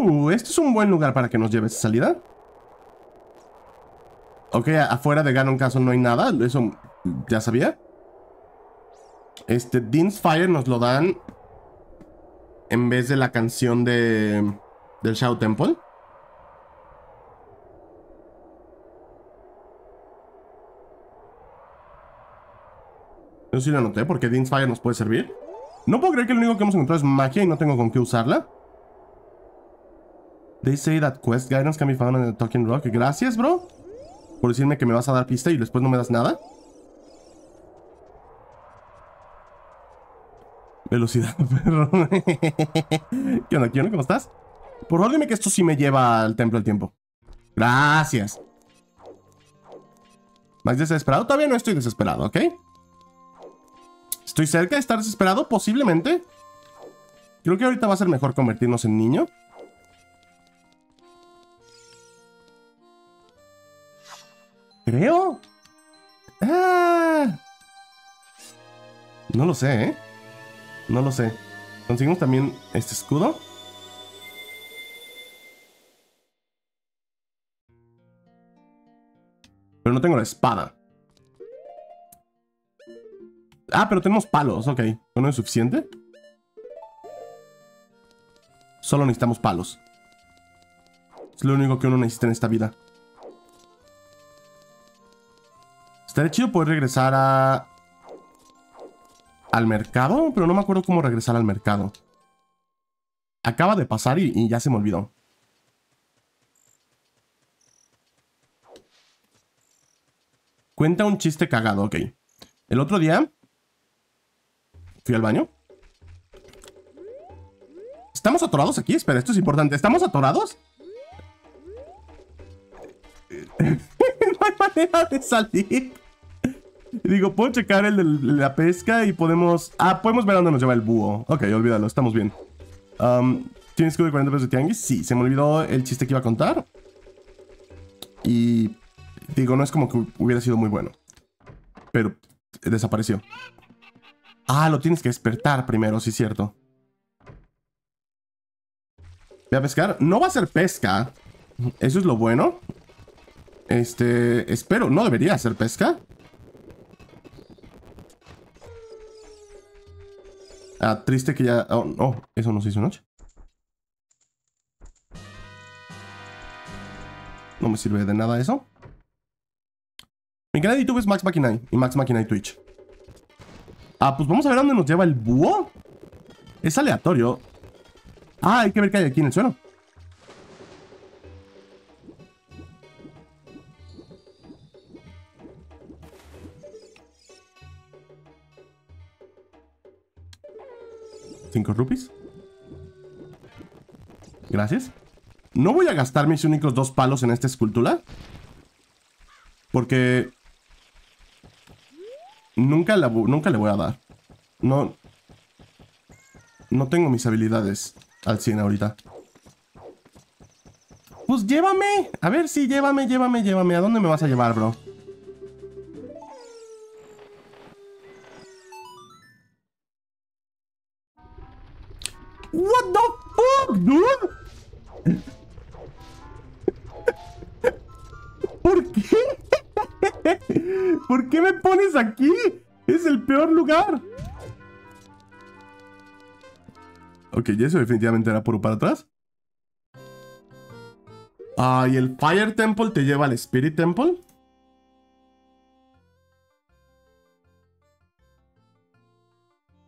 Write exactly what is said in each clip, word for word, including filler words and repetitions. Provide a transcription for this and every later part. Uh, esto es un buen lugar para que nos lleve esa salida. Ok, afuera de Ganon Castle no hay nada. Eso ya sabía. Este, Din's Fire nos lo dan en vez de la canción de... del Shadow Temple. Yo sí lo anoté porque Din's Fire nos puede servir. No puedo creer que lo único que hemos encontrado es magia y no tengo con qué usarla. They say that quest guidance can be found on the Talking Rock. Gracias, bro, por decirme que me vas a dar pista y después no me das nada. Velocidad, perro. ¿Qué onda? ¿Qué onda? ¿Cómo estás? Por favor, dime que esto sí me lleva al templo del tiempo. Gracias. ¿Más desesperado? Todavía no estoy desesperado, ¿ok? ¿Estoy cerca de estar desesperado? Posiblemente. Creo que ahorita va a ser mejor convertirnos en niño. Creo. Ah. No lo sé, ¿eh? No lo sé. Conseguimos también este escudo. Pero no tengo la espada. Ah, pero tenemos palos, ok. ¿No es suficiente? Solo necesitamos palos. Es lo único que uno necesita en esta vida. Estaría chido poder regresar a... al mercado, pero no me acuerdo cómo regresar al mercado. Acaba de pasar y, y ya se me olvidó. Cuenta un chiste cagado, ok. El otro día fui al baño. ¿Estamos atorados aquí? Espera, esto es importante. ¿Estamos atorados? No hay manera de salir. Digo, puedo checar el de la pesca y podemos... Ah, podemos ver a dónde nos lleva el búho. Ok, olvídalo, estamos bien. um, ¿Tienes escudo de cuarenta pesos de tianguis? Sí, se me olvidó el chiste que iba a contar. Y... digo, no es como que hubiera sido muy bueno, pero desapareció. Ah, lo tienes que despertar primero, sí es cierto. Voy a pescar. No va a ser pesca. Eso es lo bueno. Este... espero, no debería ser pesca. Ah, triste que ya... Oh, no, eso no se hizo noche. No me sirve de nada eso. Mi canal de YouTube es Max Maquinay y Max Maquinay Twitch. Ah, pues vamos a ver dónde nos lleva el búho. Es aleatorio. Ah, hay que ver qué hay aquí en el suelo. cinco rupees. Gracias. No voy a gastar mis únicos dos palos en esta escultura, porque nunca, la, nunca le voy a dar. No, no tengo mis habilidades al cien ahorita. Pues llévame. A ver si sí, llévame, llévame, llévame. ¿A dónde me vas a llevar, bro? What the fuck, dude? ¿Por qué? ¿Por qué me pones aquí? Es el peor lugar. Ok, y eso definitivamente era puro para atrás. Ah, y el Fire Temple te lleva al Spirit Temple.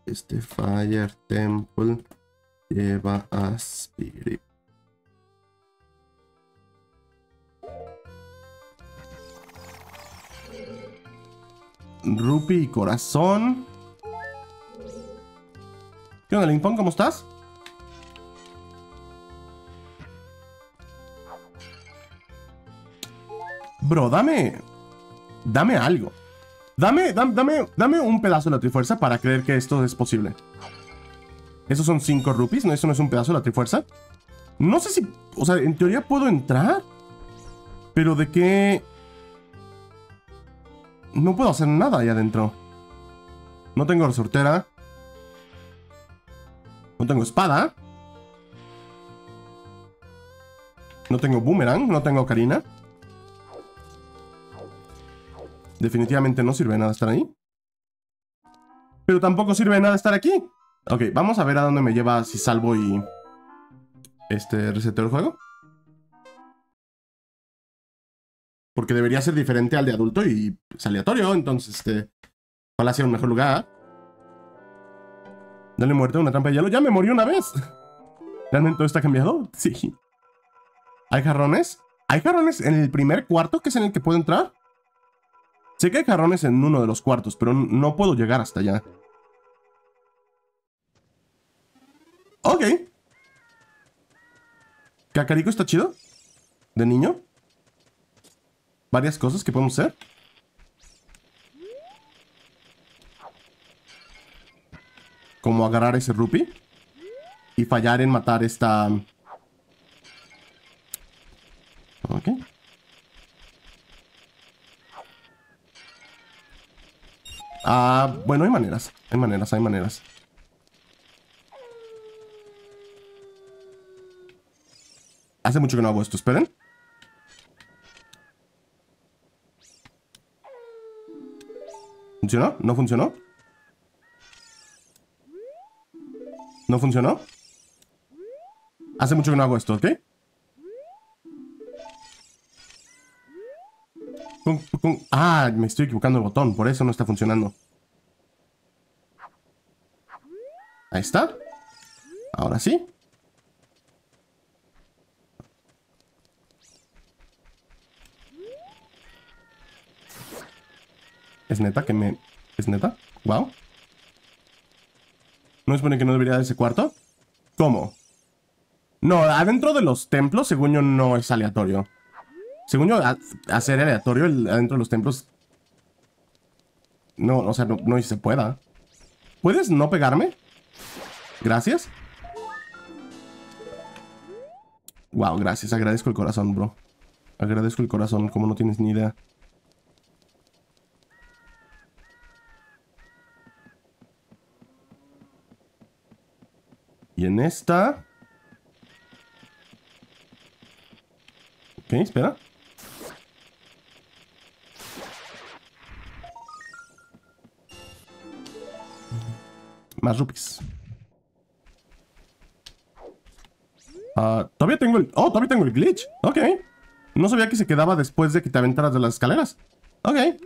Este Fire Temple lleva a Spirit. Rupi y corazón. ¿Qué onda, Linkfong? ¿Cómo estás? Bro, dame... dame algo. Dame, dame, dame, dame un pedazo de la Trifuerza para creer que esto es posible. Esos son cinco rupees. No, eso no es un pedazo de la Trifuerza. No sé si... o sea, en teoría puedo entrar, pero de qué... no puedo hacer nada ahí adentro. No tengo resortera. No tengo espada. No tengo boomerang, no tengo ocarina. Definitivamente no sirve de nada estar ahí. Pero tampoco sirve de nada estar aquí. Ok, vamos a ver a dónde me lleva si salvo y... Este, reseteo el juego. Porque debería ser diferente al de adulto y es aleatorio, entonces este... Ojalá sea un mejor lugar. Dale muerte a una trampa de hielo. ¡Ya me morí una vez! ¿Realmente todo está cambiado? Sí. ¿Hay jarrones? ¿Hay jarrones en el primer cuarto, que es en el que puedo entrar? Sé que hay jarrones en uno de los cuartos, pero no puedo llegar hasta allá. Ok. ¿Kakariko está chido? ¿De niño? Varias cosas que podemos hacer. Como agarrar ese rupee y fallar en matar esta... Ok. Ah, bueno, hay maneras. Hay maneras, hay maneras. Hace mucho que no hago esto, esperen. ¿Funcionó? ¿No funcionó? ¿No funcionó? Hace mucho que no hago esto, ¿ok? Con, con... Ah, me estoy equivocando el botón. Por eso no está funcionando. Ahí está. Ahora sí. Es neta que me... Es neta. Wow. ¿No supone que no debería de ese cuarto? ¿Cómo? No, adentro de los templos, según yo, no es aleatorio. Según yo, hacer aleatorio el, adentro de los templos... No, o sea, no, no se pueda. ¿Puedes no pegarme? Gracias. Wow, gracias. Agradezco el corazón, bro. Agradezco el corazón, como no tienes ni idea. Y en esta... Ok, espera. Más rupees. Uh, todavía tengo el... Oh, todavía tengo el glitch. Ok. No sabía que se quedaba después de que te aventaras de las escaleras. Ok.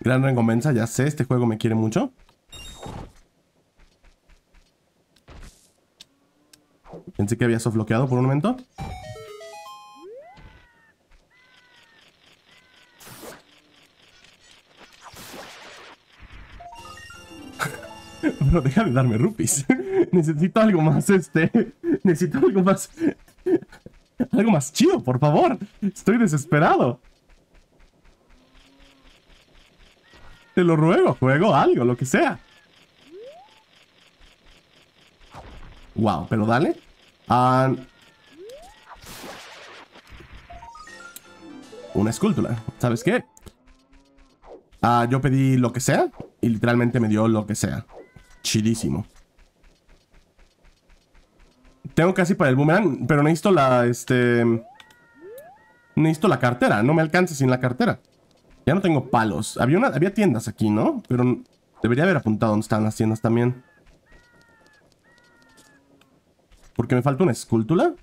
Gran recompensa, ya sé. Este juego me quiere mucho. Pensé que había softloqueado por un momento. Pero deja de darme rupees. Necesito algo más, este... Necesito algo más... Algo más chido, por favor. Estoy desesperado. Te lo ruego, juego algo, lo que sea. Wow, pero dale. Uh, una escultura, ¿sabes qué? Uh, yo pedí lo que sea y literalmente me dio lo que sea. Chidísimo. Tengo casi para el boomerang, pero necesito la, este... Necesito la cartera, no me alcanza sin la cartera. Ya no tengo palos. Había, una, había tiendas aquí, ¿no? Pero debería haber apuntado dónde están las tiendas también. Porque me falta una escultura.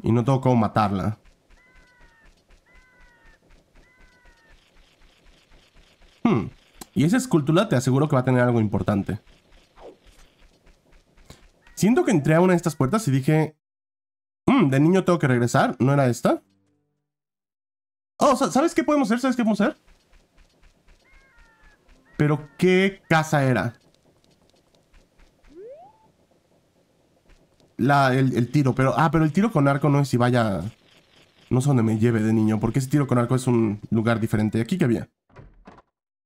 Y no tengo cómo matarla. Hmm. Y esa escultura te aseguro que va a tener algo importante. Siento que entré a una de estas puertas y dije... Mm, de niño tengo que regresar. ¿No era esta? Oh, ¿sabes qué podemos hacer? ¿Sabes qué podemos hacer? ¿Pero qué casa era? La, el, el tiro, pero... Ah, pero el tiro con arco no es si vaya... No sé dónde me lleve de niño, porque ese tiro con arco es un lugar diferente. ¿Aquí qué había?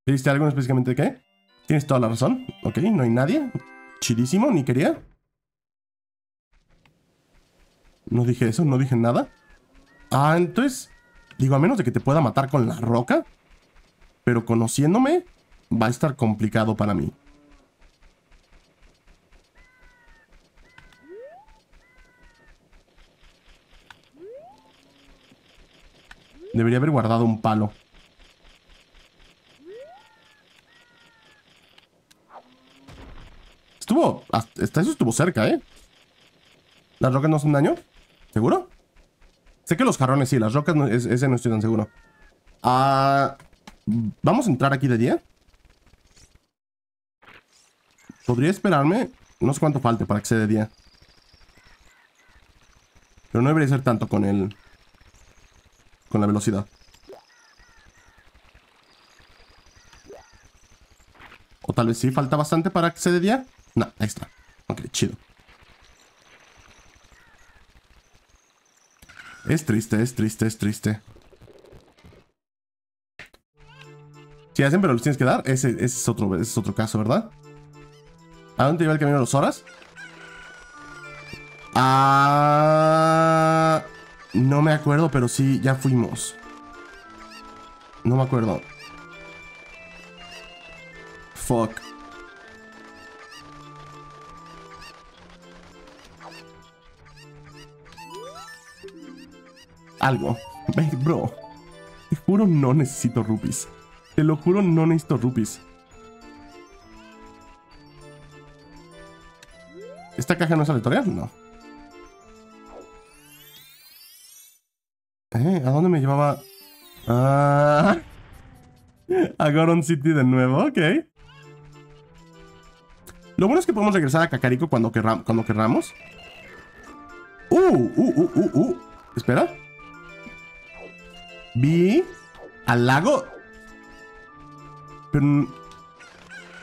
¿Viste algo específicamente de qué? Tienes toda la razón. Ok, no hay nadie. Chidísimo, ni quería. No dije eso, no dije nada. Ah, entonces... Digo, a menos de que te pueda matar con la roca. Pero conociéndome... va a estar complicado para mí. Debería haber guardado un palo. Estuvo... Hasta eso estuvo cerca, ¿eh? ¿Las rocas no hacen daño? ¿Seguro? Sé que los jarrones sí, las rocas no, es, ese no estoy tan seguro. Ah, vamos a entrar aquí de día. Podría esperarme. No sé cuánto falte para que sea de día. Pero no debería ser tanto con el... con la velocidad. O tal vez sí falta bastante para que sea de día. No, ahí está. Ok, chido. Es triste, es triste, es triste. Si hacen, pero los tienes que dar. Ese, ese, es otro, ese es otro caso, ¿verdad? ¿A dónde iba el camino de las horas? Ah... No me acuerdo, pero sí, ya fuimos. No me acuerdo. Fuck. Algo. Bro, te juro no necesito rupees. Te lo juro, no necesito rupees. ¿Esta caja no es aleatoria? No. ¿Eh? ¿A dónde me llevaba? Ah, a Goron City de nuevo, ok. Lo bueno es que podemos regresar a Kakariko cuando, querra cuando querramos. Uh, uh, uh, uh, uh. Espera. Vi al lago. Pero...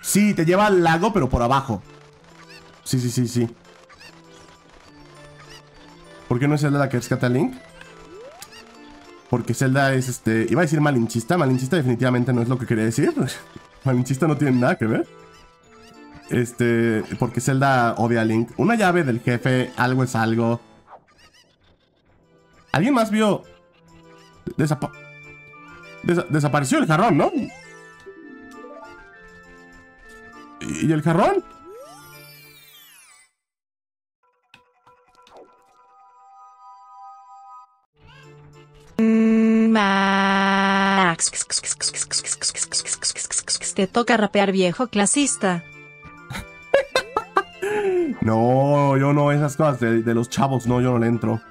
Sí, te lleva al lago, pero por abajo. Sí, sí, sí, sí. ¿Por qué no es Zelda la que rescata a Link? Porque Zelda es, este... Iba a decir malinchista. Malinchista definitivamente no es lo que quería decir. Malinchista no tiene nada que ver. Este... Porque Zelda odia a Link. Una llave del jefe. Algo es algo. ¿Alguien más vio? Desapa... Desa desapareció el jarrón, ¿no? ¿Y el jarrón? Max, te toca rapear, viejo clasista. No, yo no, esas cosas de, de los chavos, no, yo no le entro.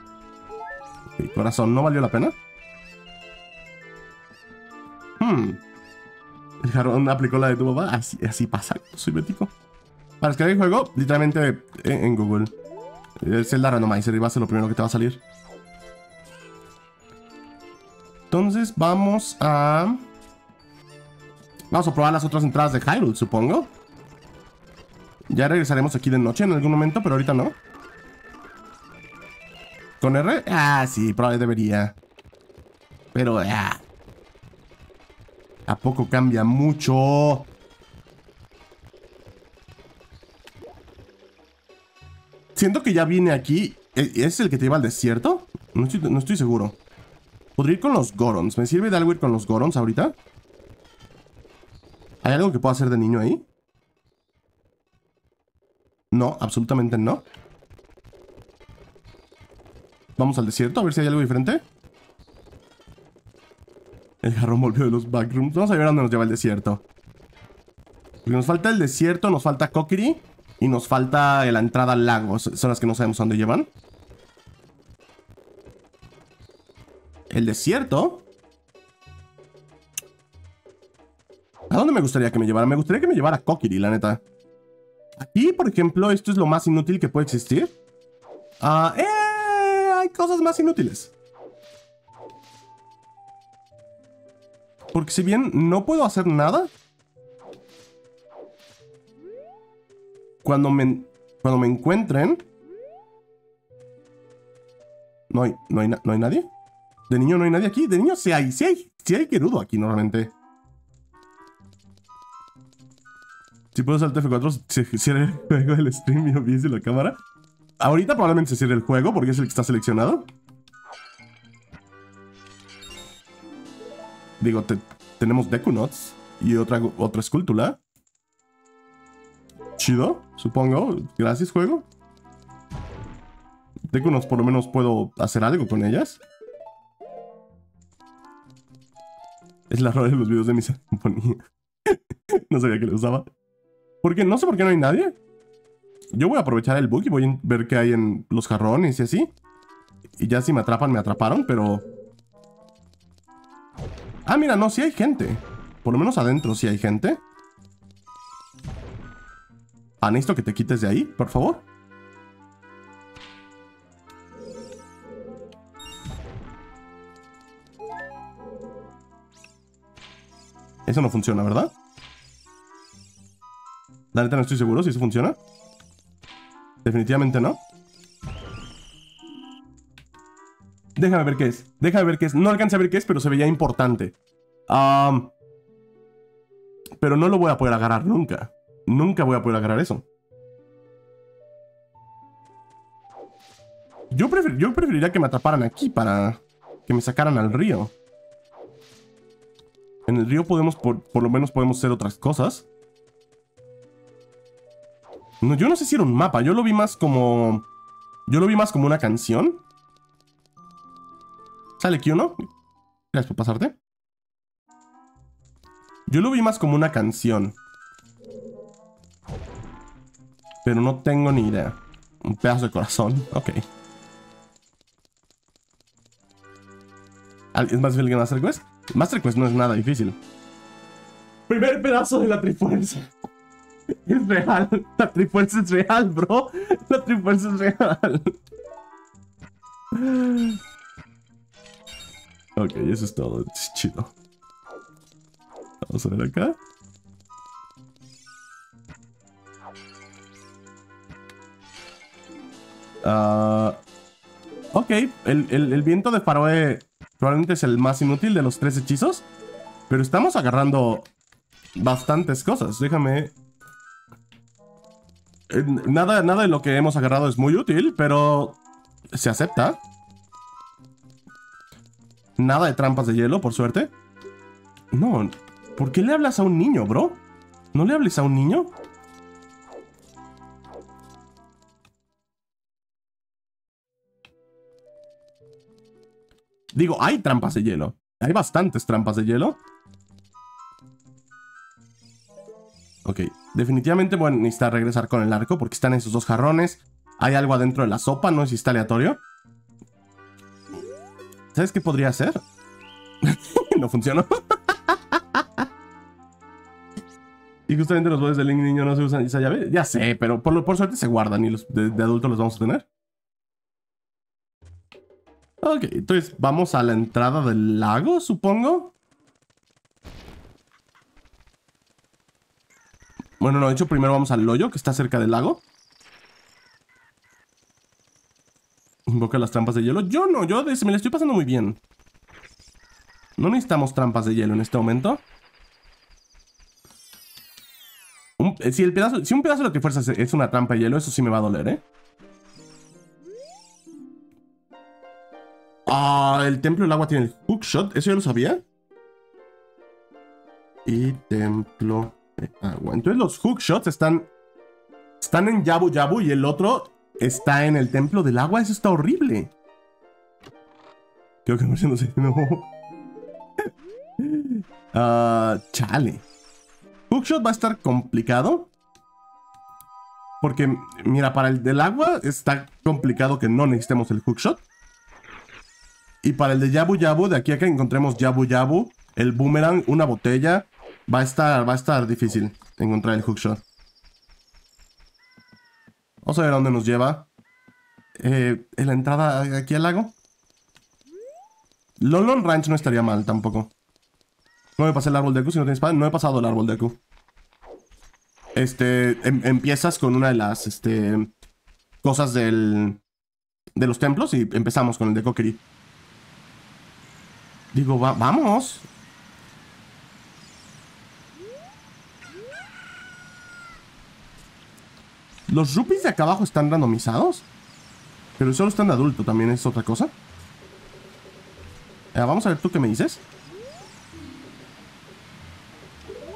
Mi corazón, ¿no valió la pena? Hmm. El jarrón aplicó la de tu papá. Así, así pasa, soy bético. Para descargar el juego, literalmente en, en Google. El Zelda Randomizer, y va a ser lo primero que te va a salir. Entonces vamos a... Vamos a probar las otras entradas de Hyrule, supongo. Ya regresaremos aquí de noche en algún momento, pero ahorita no. ¿Con R? Ah, sí, probablemente debería. Pero... Ah. ¿A poco cambia mucho? Siento que ya vine aquí. ¿Es el que te iba al desierto? No estoy, no estoy seguro. Podría ir con los Gorons. ¿Me sirve de algo ir con los Gorons ahorita? ¿Hay algo que pueda hacer de niño ahí? No, absolutamente no. Vamos al desierto a ver si hay algo diferente. El jarrón volvió de los backrooms. Vamos a ver a dónde nos lleva el desierto. Porque nos falta el desierto, nos falta Kokiri y nos falta la entrada al lago. Son las que no sabemos a dónde llevan. El desierto. ¿A dónde me gustaría que me llevara? Me gustaría que me llevara a Kokiri, la neta. Aquí, por ejemplo, esto es lo más inútil que puede existir. Ah, uh, eh, hay cosas más inútiles. Porque si bien no puedo hacer nada, cuando me, cuando me encuentren... No hay, no hay, no hay nadie. De niño no hay nadie aquí. De niño sí hay, sí hay, sí hay Gerudo aquí normalmente. Si puedo saltar F cuatro, se cierra el juego del stream y obviamente la cámara. Ahorita probablemente se cierre el juego porque es el que está seleccionado. Digo, te, tenemos Deku Nuts. y otra, otra escultura. Chido, supongo. Gracias, juego. Deku, por lo menos puedo hacer algo con ellas. Es la rara de los videos de mi sinfonía. No sabía que lo usaba. Porque no sé por qué no hay nadie. Yo voy a aprovechar el bug y voy a ver qué hay en los jarrones y así. Y ya si me atrapan, me atraparon, pero... Ah, mira, no, sí hay gente. Por lo menos adentro sí hay gente. Ah, necesito que te quites de ahí, por favor. Eso no funciona, ¿verdad? La neta no estoy seguro si eso funciona. Definitivamente no. Déjame ver qué es. Déjame ver qué es. No alcancé a ver qué es, pero se veía importante. Um, pero no lo voy a poder agarrar nunca. Nunca voy a poder agarrar eso. Yo, prefer yo preferiría que me atraparan aquí para que me sacaran al río. En el río podemos, por, por lo menos podemos hacer otras cosas. No, yo no sé si era un mapa. Yo lo vi más como... Yo lo vi más como una canción. Sale aquí uno. Gracias por pasarte. Yo lo vi más como una canción. Pero no tengo ni idea. Un pedazo de corazón. Ok. ¿Es más difícil que Master Quest? Master Quest no es nada difícil. Primer pedazo de la Trifuerza. Es real. La Trifuerza es real, bro. La Trifuerza es real. Ok, eso es todo. Es chido. Vamos a ver acá. Uh, ok, el, el, el viento de Faroe probablemente es el más inútil de los tres hechizos. Pero estamos agarrando bastantes cosas. Déjame... Eh, nada, nada de lo que hemos agarrado es muy útil, pero se acepta. Nada de trampas de hielo, por suerte. No, ¿por qué le hablas a un niño, bro? ¿No le hables a un niño? Digo, hay trampas de hielo. Hay bastantes trampas de hielo. Ok, definitivamente voy a necesitar regresar con el arco porque están esos dos jarrones. Hay algo adentro de la sopa, no sé si está aleatorio. ¿Sabes qué podría hacer? No funcionó. Y justamente los botes de Link niño no se usan esa llave. Ya sé, pero por, por suerte se guardan y los de, de adulto los vamos a tener. Ok, entonces vamos a la entrada del lago, supongo. Bueno, no, de hecho primero vamos al hoyo que está cerca del lago. Invoca las trampas de hielo. Yo no, yo me la estoy pasando muy bien. No necesitamos trampas de hielo en este momento. Un, si, el pedazo, si un pedazo de lo que fuerzas es una trampa de hielo, eso sí me va a doler, ¿eh? Ah, el templo del agua tiene el hookshot. Eso ya lo sabía. Y templo de agua. Entonces los hookshots están... Están en Yabu Yabu y el otro está en el templo del agua. Eso está horrible. Creo que no sé. No. Uh, chale. Hookshot va a estar complicado. Porque, mira, para el del agua está complicado que no necesitemos el hookshot. Y para el de Yabu Yabu, de aquí a que encontremos Yabu Yabu, el boomerang, una botella, va a estar, va a estar difícil encontrar el hookshot. Vamos a ver a dónde nos lleva. Eh, en la entrada aquí al lago. Lon Lon Ranch no estaría mal tampoco. No me pasé el árbol de Q, si no tienes pan, no he pasado el árbol de Q. Este, em, empiezas con una de las, este, cosas del, de los templos y empezamos con el de Kokiri. Digo, va, vamos. Los rupees de acá abajo están randomizados. Pero solo están de adulto, también es otra cosa. Eh, vamos a ver tú qué me dices.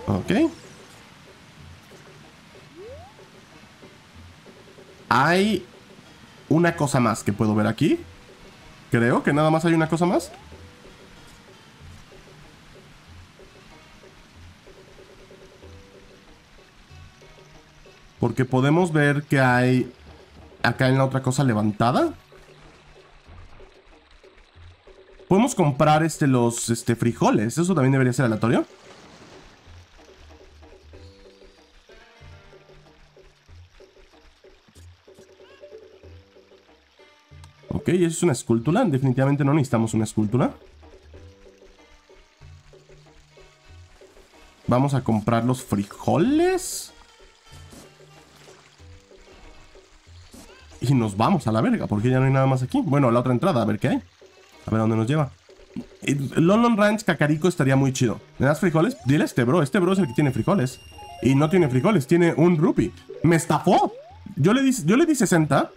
Ok. Hay una cosa más que puedo ver aquí. Creo que nada más hay una cosa más. Porque podemos ver que hay acá en la otra cosa levantada. Podemos comprar este, los este, frijoles. Eso también debería ser aleatorio. Ok, eso es una escultura. Definitivamente no necesitamos una escultura. Vamos a comprar los frijoles. Y nos vamos a la verga, porque ya no hay nada más aquí. Bueno, la otra entrada, a ver qué hay. A ver dónde nos lleva. Lon Lon Ranch, Kakariko, estaría muy chido. ¿Me das frijoles? Dile a este bro. Este bro es el que tiene frijoles. Y no tiene frijoles, tiene un rupee. ¡Me estafó! Yo le di, yo le di sesenta.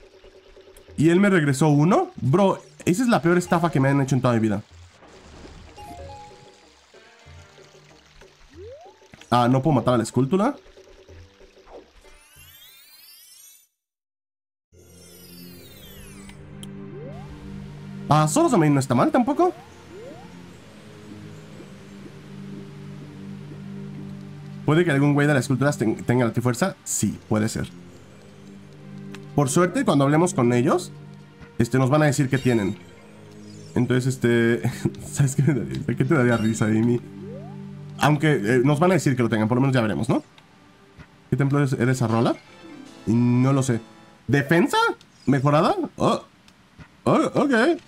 Y él me regresó uno. Bro, esa es la peor estafa que me han hecho en toda mi vida. Ah, no puedo matar a la escultura. Ah, solo también no está mal tampoco. ¿Puede que algún güey de las esculturas ten tenga la trifuerza? Sí, puede ser. Por suerte, cuando hablemos con ellos, este, nos van a decir qué tienen. Entonces, este... ¿Sabes qué me daría? ¿Qué te daría risa, Amy? Aunque eh, nos van a decir que lo tengan, por lo menos ya veremos, ¿no? ¿Qué templo es esa rola? No lo sé. ¿Defensa? ¿Mejorada? Oh... Oh, ok.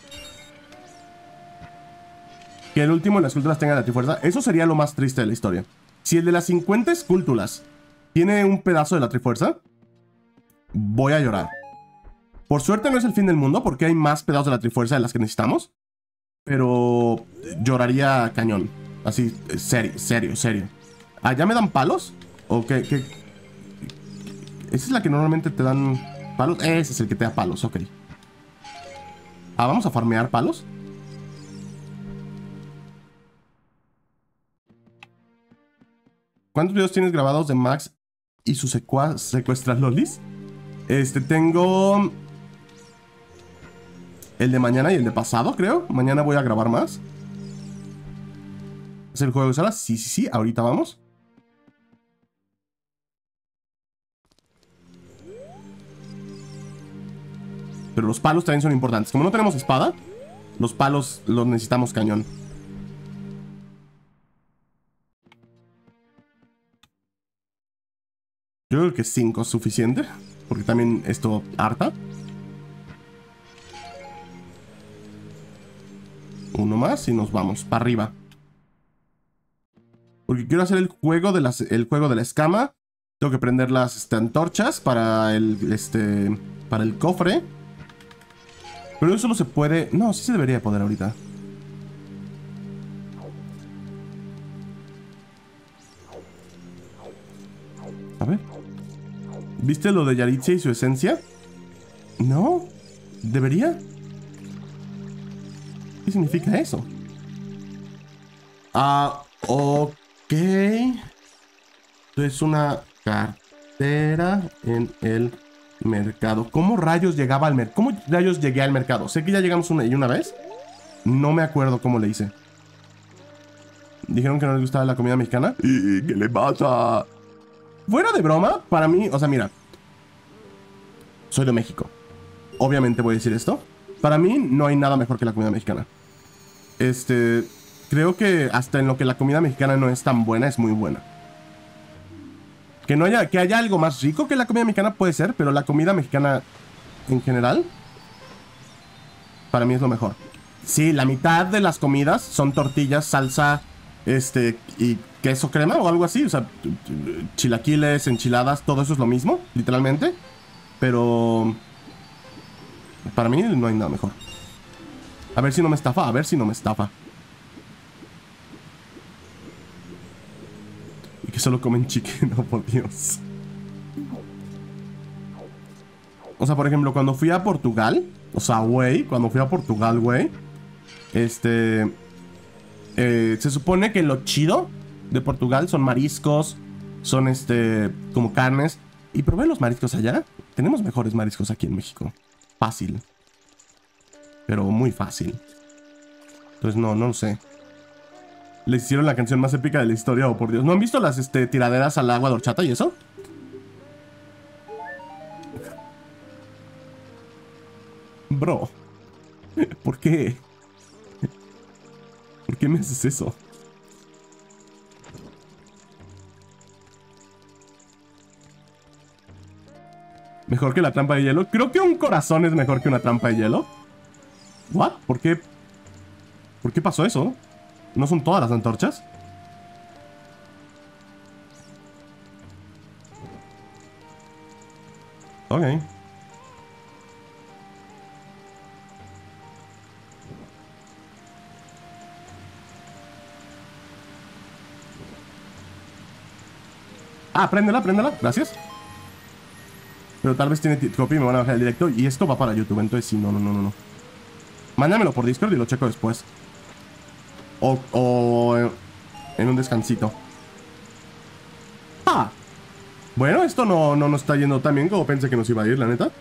Que el último en las esculturas tenga la trifuerza. Eso sería lo más triste de la historia. Si el de las cincuenta esculturas tiene un pedazo de la trifuerza, voy a llorar. Por suerte no es el fin del mundo, porque hay más pedazos de la trifuerza de las que necesitamos. Pero lloraría cañón. Así, serio, serio, serio. ¿Allá me dan palos? ¿O qué? qué? ¿Esa es la que normalmente te dan palos? Ese es el que te da palos, ok. Ah, ¿vamos a farmear palos? ¿Cuántos videos tienes grabados de Max y sus secuestras lolis? Este, tengo... el de mañana y el de pasado, creo. Mañana voy a grabar más. ¿Es el juego de Zelda? Sí, sí, sí. Ahorita vamos. Pero los palos también son importantes. Como no tenemos espada, los palos los necesitamos cañón. Yo creo que cinco es suficiente, porque también esto harta. Uno más y nos vamos para arriba. Porque quiero hacer el juego de las, el juego de la escama. Tengo que prender las este, antorchas para el, este, para el cofre. Pero eso no se puede... No, sí se debería poder ahorita. A ver. ¿Viste lo de Yaritza y su esencia? No. ¿Debería? ¿Qué significa eso? Ah, ok. Es una cartera en el... mercado. ¿Cómo rayos llegaba al mercado? ¿Cómo rayos llegué al mercado? Sé que ya llegamos una y una vez. No me acuerdo cómo le hice. Dijeron que no les gustaba la comida mexicana. ¿Y qué le pasa? Fuera de broma, para mí, o sea, mira. Soy de México. Obviamente voy a decir esto. Para mí no hay nada mejor que la comida mexicana. Este, creo que hasta en lo que la comida mexicana no es tan buena, es muy buena. Que, no haya, que haya algo más rico que la comida mexicana puede ser, pero la comida mexicana en general, para mí es lo mejor. Sí, la mitad de las comidas son tortillas, salsa, este, y queso crema o algo así. O sea, chilaquiles, enchiladas, todo eso es lo mismo, literalmente. Pero para mí no hay nada mejor. A ver si no me estafa, a ver si no me estafa. Solo comen chicken, no, por Dios. O sea, por ejemplo, cuando fui a Portugal, o sea, güey, cuando fui a Portugal, güey, este, eh, se supone que lo chido de Portugal, son mariscos, son este como carnes. Y probé los mariscos allá. Tenemos mejores mariscos aquí en México. Fácil. Pero muy fácil. Entonces no, no lo sé. Les hicieron la canción más épica de la historia, oh por Dios. ¿No han visto las este, tiraderas al agua de horchata y eso? Bro, ¿por qué? ¿Por qué me haces eso? ¿Mejor que la trampa de hielo? Creo que un corazón es mejor que una trampa de hielo. ¿What? ¿Por qué? ¿Por qué pasó eso? ¿No son todas las antorchas? Ok. Ah, préndela, préndela, gracias. Pero tal vez tiene copy y me van a bajar el directo. Y esto va para YouTube, entonces sí, no, no, no, no. Mándamelo por Discord y lo checo después. O, o en un descansito. Ah, bueno, esto no, no nos está yendo tan bien como pensé que nos iba a ir, la neta.